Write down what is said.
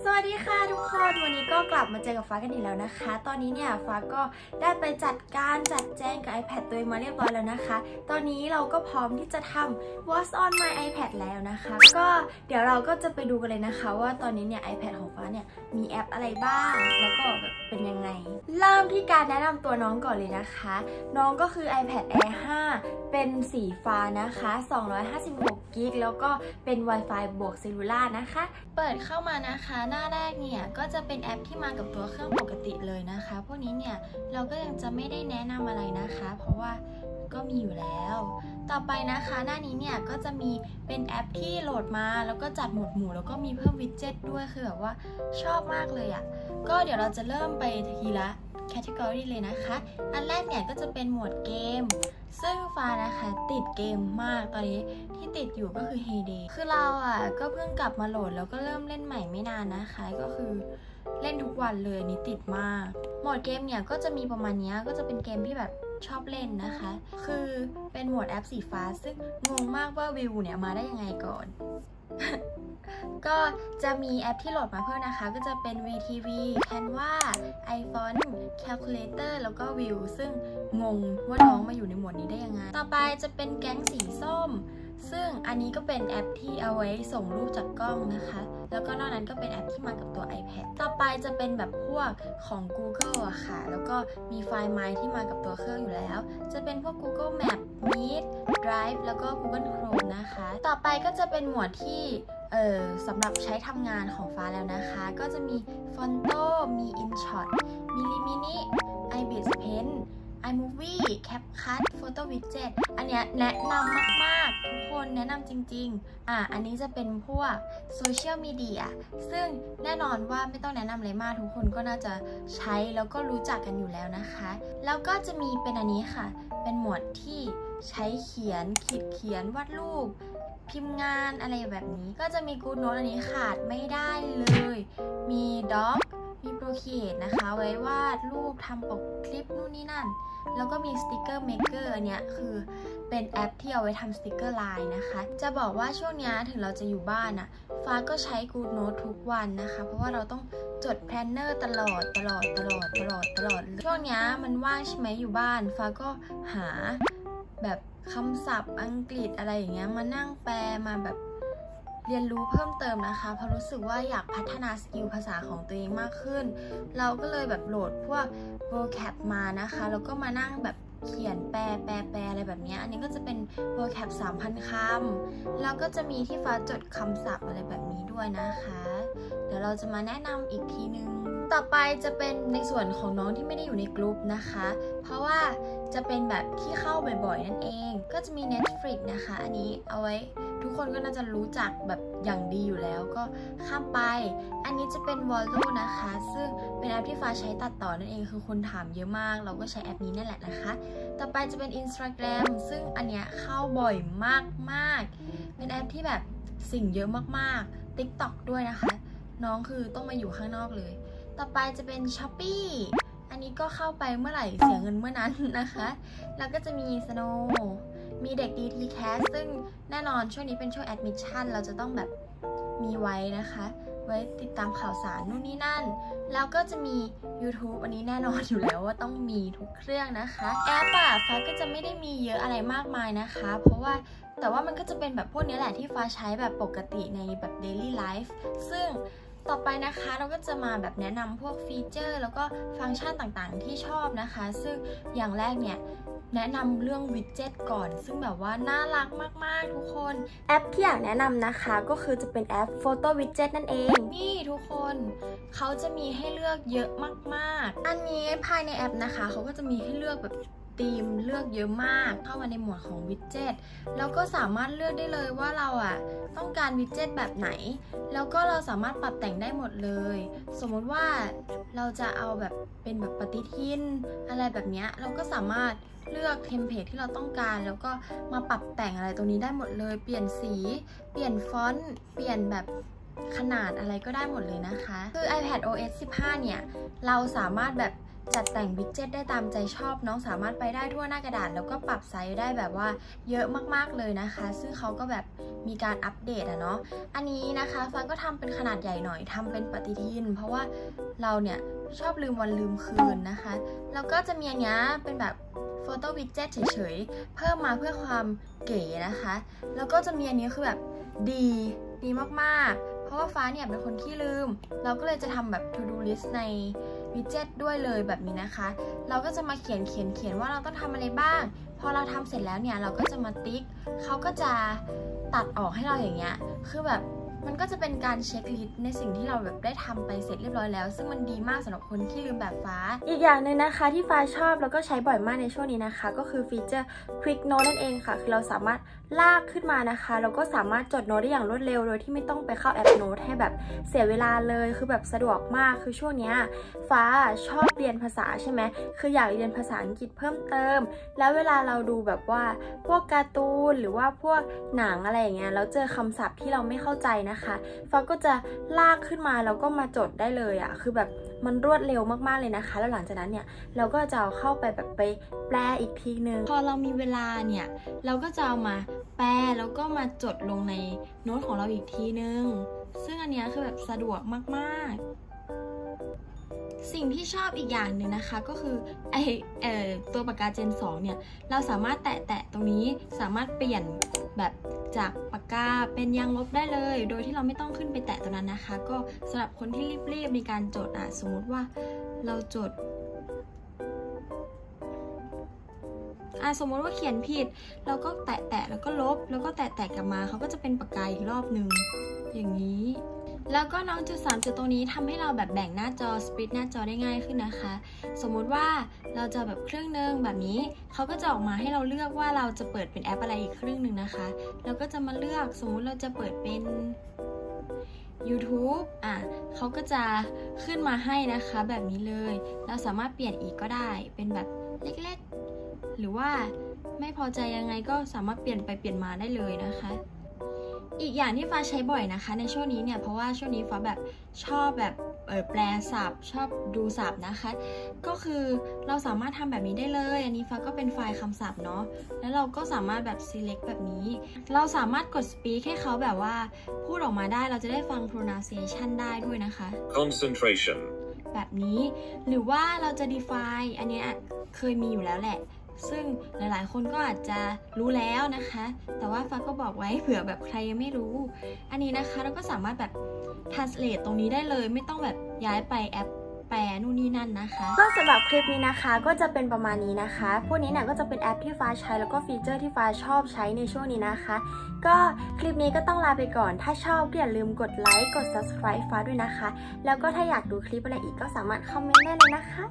สวัสดีค่ะทุกคนวันนี้ก็กลับมาเจอกับฟ้ากันอีกแล้วนะคะตอนนี้เนี่ยฟ้าก็ได้ไปจัดการจัดแจงกับ iPad ตัวเองมาเรียบร้อยแล้วนะคะตอนนี้เราก็พร้อมที่จะทำ What's on my iPad แล้วนะคะก็เดี๋ยวเราก็จะไปดูกันเลยนะคะว่าตอนนี้เนี่ย iPad ของฟ้าเนี่ยมีแอปอะไรบ้างแล้วก็แบบเป็นยังไงเริ่มที่การแนะนำตัวน้องก่อนเลยนะคะน้องก็คือ iPad Air 5 เป็นสีฟ้านะคะ256 กิกะไบต์แล้วก็เป็น Wi-Fi บวกเซลลูล่านะคะเปิดเข้ามานะคะหน้าแรกเนี่ยก็จะเป็นแอปที่มากับตัวเครื่องปกติเลยนะคะพวกนี้เนี่ยเราก็ยังจะไม่ได้แนะนำอะไรนะคะเพราะว่าก็มีอยู่แล้วต่อไปนะคะหน้านี้เนี่ยก็จะมีเป็นแอปที่โหลดมาแล้วก็จัดหมวดหมู่แล้วก็มีเพิ่มวิดเจ็ตด้วยคือแบบว่าชอบมากเลยอ่ะก็เดี๋ยวเราจะเริ่มไปทีละแคตตากรีเลยนะคะอันแรกเนี่ยก็จะเป็นหมวดเกมซึ่งฟ้านะคะติดเกมมากตอนนี้ที่ติดอยู่ก็คือ Heyday คือเราอ่ะก็เพิ่งกลับมาโหลดแล้วก็เริ่มเล่นใหม่ไม่นานนะคะก็คือเล่นทุกวันเลยนี่ติดมากหมวดเกมเนี่ยก็จะมีประมาณนี้ก็จะเป็นเกมที่แบบชอบเล่นนะคะคือเป็นหมวดแอปสีฟ้าซึ่งงงมากว่าวิวเนี่ยมาได้ยังไงก่อน ก็จะมีแอปที่โหลดมาเพิ่มนะคะก็จะเป็น VTV Canva iPhone Calculator แล้วก็ View ซึ่งงงว่าน้องมาอยู่ในหมวดนี้ได้ยังไงต่อไปจะเป็นแก๊งสีส้มซึ่งอันนี้ก็เป็นแอปที่เอาไว้ส่งรูปจากกล้องนะคะแล้วก็นอกนั้นก็เป็นแอปที่มากับตัว iPad ต่อไปจะเป็นแบบพวกของ Google อะค่ะแล้วก็มีไฟล์ My ที่มากับตัวเครื่องอยู่แล้วจะเป็นพวก Google Map Meet Drive แล้วก็ Google Chrome นะคะต่อไปก็จะเป็นหมวดที่สำหรับใช้ทำงานของฟ้าแล้วนะคะก็จะมี Fonto มี InShot มี Rimini iBiz Paint iMovie CapCut Photo Widget อันเนี้ยแนะนำมากๆทุกคนแนะนำจริงๆอันนี้จะเป็นพวกโซเชียลมีเดียซึ่งแน่นอนว่าไม่ต้องแนะนำเลยมากทุกคนก็น่าจะใช้แล้วก็รู้จักกันอยู่แล้วนะคะแล้วก็จะมีเป็นอันนี้ค่ะเป็นหมวดที่ใช้เขียนขีดเขียนวาดรูปพิมพ์งานอะไรแบบนี้ก็จะมี GoodNote อันนี้ขาดไม่ได้เลยมี Doc มี Procreate นะคะไว้วาดรูปทำปกคลิปนู่นนี่นั่นแล้วก็มี Sticker Maker อันเนี้ยคือเป็นแอปที่เอาไว้ทำสติกเกอร์ลายนะคะจะบอกว่าช่วงนี้ถึงเราจะอยู่บ้านอะฟ้าก็ใช้ GoodNote ทุกวันนะคะเพราะว่าเราต้องจดแพลนเนอร์ตลอดช่วงนี้มันว่างใช่ไหมอยู่บ้านฟ้าก็หาแบบคำศัพท์อังกฤษอะไรอย่างเงี้ยมานั่งแปลมาแบบเรียนรู้เพิ่มเติมนะคะเพราะรู้สึกว่าอยากพัฒนาสกิลภาษาของตัวเองมากขึ้นเราก็เลยแบบโหลดพวก vocab มานะคะแล้วก็มานั่งแบบเขียนแปลอะไรแบบนี้อันนี้ก็จะเป็น vocab 3,000 คำแล้วก็จะมีที่ฟ้าจดคำศัพท์อะไรแบบนี้ด้วยนะคะเดี๋ยวเราจะมาแนะนำอีกทีนึงต่อไปจะเป็นในส่วนของน้องที่ไม่ได้อยู่ในกลุ่มนะคะเพราะว่าจะเป็นแบบที่เข้าบ่อยๆนั่นเองก็จะมี Netflix นะคะอันนี้เอาไว้ทุกคนก็น่าจะรู้จักแบบอย่างดีอยู่แล้วก็ข้ามไปอันนี้จะเป็น Volo นะคะซึ่งเป็นแอปที่ฟ้าใช้ตัดต่อนั่นเองคือคนถามเยอะมากเราก็ใช้แอปนี้นั่นแหละนะคะต่อไปจะเป็น Instagram ซึ่งอันเนี้ยเข้าบ่อยมากเป็นแอปที่แบบสิ่งเยอะมากๆ TikTok ด้วยนะคะน้องคือต้องมาอยู่ข้างนอกเลยต่อไปจะเป็น Shopeeอันนี้ก็เข้าไปเมื่อไหร่เสียเงินเมื่อนั้นนะคะแล้วก็จะมี Snow มีเด็กดีทีแคสซึ่งแน่นอนช่วงนี้เป็นช่วงแอดมิชชั่นเราจะต้องแบบมีไว้นะคะไว้ติดตามข่าวสารนู่นนี่นั่นแล้วก็จะมี YouTube อันนี้แน่นอนอยู่แล้วว่าต้องมีทุกเครื่องนะคะแอปฟ้าก็จะไม่ได้มีเยอะอะไรมากมายนะคะเพราะว่าแต่ว่ามันก็จะเป็นแบบพวกนี้แหละที่ฟ้าใช้แบบปกติในแบบ Daily Life ซึ่งต่อไปนะคะเราก็จะมาแบบแนะนำพวกฟีเจอร์แล้วก็ฟังก์ชันต่างๆที่ชอบนะคะซึ่งอย่างแรกเนี่ยแนะนำเรื่องวิดเจ็ตก่อนซึ่งแบบว่าน่ารักมากๆทุกคนแอปที่อยากแนะนำนะคะก็คือจะเป็นแอป Photo Widget นั่นเองนี่ทุกคนเขาจะมีให้เลือกเยอะมากๆอันนี้ภายในแอปนะคะเขาก็จะมีให้เลือกแบบธีมเลือกเยอะมากเข้ามาในหมวดของวิดเจ็ตแล้วก็สามารถเลือกได้เลยว่าเราต้องการวิดเจ็ตแบบไหนแล้วก็เราสามารถปรับแต่งได้หมดเลยสมมติว่าเราจะเอาแบบเป็นแบบปฏิทินอะไรแบบนี้เราก็สามารถเลือกเทมเพลตที่เราต้องการแล้วก็มาปรับแต่งอะไรตรงนี้ได้หมดเลยเปลี่ยนสีเปลี่ยนฟอนต์เปลี่ยนแบบขนาดอะไรก็ได้หมดเลยนะคะคือ iPad OS 15เนี่ยเราสามารถแบบ จัดแต่งวิดเจ็ตได้ตามใจชอบน้องสามารถไปได้ทั่วหน้ากระดาษแล้วก็ปรับไซส์ได้แบบว่าเยอะมากๆเลยนะคะซึ่งเขาก็แบบมีการอัปเดตอะเนาะอันนี้นะคะฟังก็ทำเป็นขนาดใหญ่หน่อยทำเป็นปฏิทินเพราะว่าเราเนี่ยชอบลืมวันลืมคืนนะคะแล้วก็จะมีอันนี้เป็นแบบโฟโต้วิดเจ็ตเฉยๆเพิ่มมาเพื่อความเก๋นะคะแล้วก็จะมีอันนี้คือแบบดีมากๆเพราะว่าฟ้าเนี่ยเป็นคนขี้ลืมเราก็เลยจะทำแบบ to do list ในวิดเจ็ตด้วยเลยแบบนี้นะคะเราก็จะมาเขียนว่าเราต้องทำอะไรบ้างพอเราทำเสร็จแล้วเนี่ยเราก็จะมาติ๊กเขาก็จะตัดออกให้เราอย่างเงี้ยคือแบบมันก็จะเป็นการเช็คลิสต์ในสิ่งที่เราแบบได้ทำไปเสร็จเรียบร้อยแล้วซึ่งมันดีมากสำหรับคนที่ลืมแบบฟ้าอีกอย่างหนึ่งนะคะที่ฟ้าชอบแล้วก็ใช้บ่อยมากในช่วงนี้นะคะก็คือฟีเจอร์ Quick Note นั่นเองค่ะคือเราสามารถลากขึ้นมานะคะแล้วก็สามารถจดโน้ตได้อย่างรวดเร็วโดยที่ไม่ต้องไปเข้าแอปโน้ตให้แบบเสียเวลาเลยคือแบบสะดวกมากคือช่วงนี้ฟ้าชอบเรียนภาษาใช่ไหมคืออยากเรียนภาษาอังกฤษเพิ่มเติมแล้วเวลาเราดูแบบว่าพวกการ์ตูนหรือว่าพวกหนังอะไรอย่างเงี้ยแล้วเจอคำศัพท์ที่เราไม่เข้าใจฟ้าก็จะลากขึ้นมาแล้วก็มาจดได้เลยอ่ะคือแบบมันรวดเร็วมากๆเลยนะคะแล้วหลังจากนั้นเนี่ยเราก็จะเอาเข้าไปแบบไปแปลอีกทีนึงพอเรามีเวลาเนี่ยเราก็จะเอามาแปลแล้วก็มาจดลงในโน้ตของเราอีกทีนึงซึ่งอันเนี้ยคือแบบสะดวกมากๆสิ่งที่ชอบอีกอย่างหนึ่งนะคะก็คือตัวปากกาเจน 2 เนี่ยเราสามารถแตะตรงนี้สามารถเปลี่ยนแบบจากปากกาเป็นยางลบได้เลยโดยที่เราไม่ต้องขึ้นไปแตะตรงนั้นนะคะก็สำหรับคนที่รีบในการจดอ่ะสมมติว่าเราจดสมมติว่าเขียนผิดเราก็แตะแล้วก็ลบแล้วก็แตะกลับมาเขาก็จะเป็นปากกาอีกรอบหนึ่งอย่างนี้แล้วก็น้องจุด3จุดตรงนี้ทำให้เราแบบแบ่งหน้าจอสปลิตหน้าจอได้ง่ายขึ้นนะคะสมมุติว่าเราจะแบบเครื่องนึงแบบนี้เขาก็จะออกมาให้เราเลือกว่าเราจะเปิดเป็นแอปอะไรอีกเครื่องนึงนะคะแล้วก็จะมาเลือกสมมุติเราจะเปิดเป็น YouTube เขาก็จะขึ้นมาให้นะคะแบบนี้เลยเราสามารถเปลี่ยนอีกก็ได้เป็นแบบเล็กๆหรือว่าไม่พอใจยังไงก็สามารถเปลี่ยนไปเปลี่ยนมาได้เลยนะคะอีกอย่างที่ฟ้าใช้บ่อยนะคะในช่วงนี้เนี่ยเพราะว่าช่วงนี้ฟ้าแบบชอบแบบแปลศัพท์ชอบดูศัพท์นะคะก็คือเราสามารถทำแบบนี้ได้เลยอันนี้ฟ้าก็เป็นไฟล์คำศัพท์เนาะแล้วเราก็สามารถแบบ select แบบนี้เราสามารถกด speak ให้เขาแบบว่าพูดออกมาได้เราจะได้ฟัง pronunciation ได้ด้วยนะคะ concentration แบบนี้หรือว่าเราจะ define อันนี้เคยมีอยู่แล้วแหละซึ่งหลายๆคนก็อาจจะรู้แล้วนะคะแต่ว่าฟ้าก็บอกไว้เผื่อแบบใครยังไม่รู้อันนี้นะคะเราก็สามารถแบบ translate ตรงนี้ได้เลยไม่ต้องแบบย้ายไปแอปแปลนู่นนี่นั่นนะคะก็สำหรับคลิปนี้นะคะก็จะเป็นประมาณนี้นะคะพวกนี้เนี่ยก็จะเป็นแอปที่ฟ้าใช้แล้วก็ฟีเจอร์ที่ฟ้าชอบใช้ในช่วงนี้นะคะก็คลิปนี้ก็ต้องลาไปก่อนถ้าชอบอย่าลืมกดไลค์กด subscribe ฟ้าด้วยนะคะแล้วก็ถ้าอยากดูคลิปอะไรอีกก็สามารถคอมเมนต์ได้เลยนะคะ